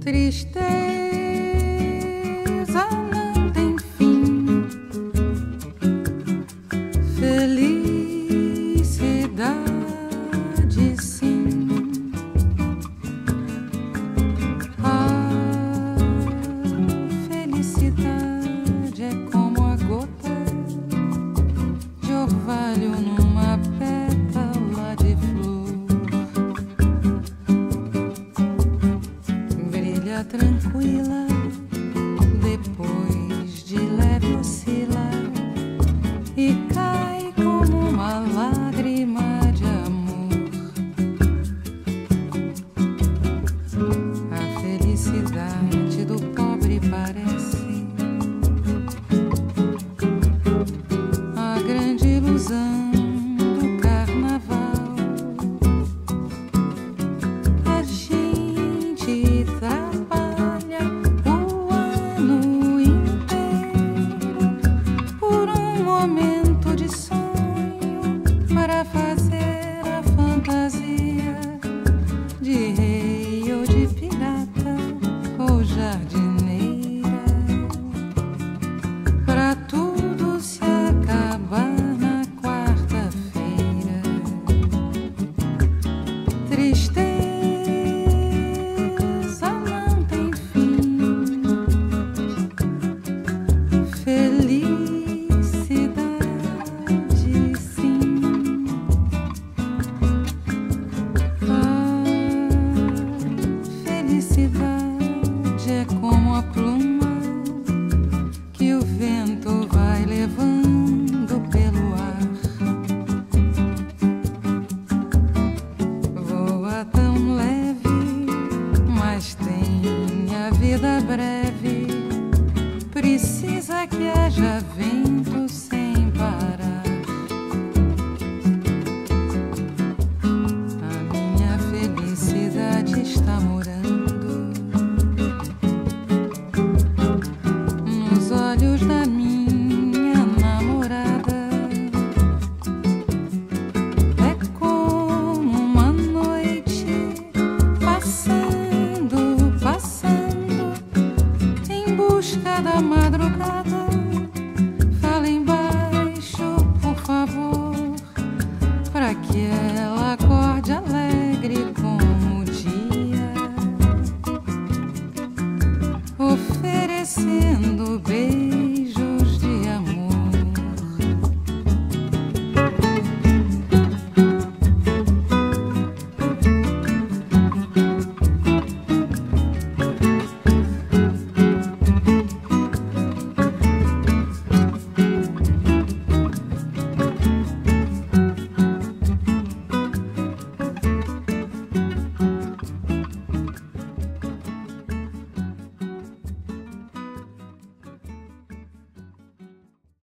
Tristeza não tem fim, felicidade sim. A felicidade é como a gota de orvalho numa pétala de flor. Brilha tranquila, depois de leve oscila e cai como uma lágrima de amor. A felicidade do pobre parece a grande ilusão do carnaval. A gente trabalha o ano inteiro por um momento de sonho, para fazer a fantasia de rei ou de pirata ou jardineira, para tudo se acabar na quarta-feira. Tristeza não tem fim, felicidade sim. A felicidade é como a pluma que o vento vai levando pelo ar. Voa tão leve, mas tem a vida breve, precisa que haja vento sem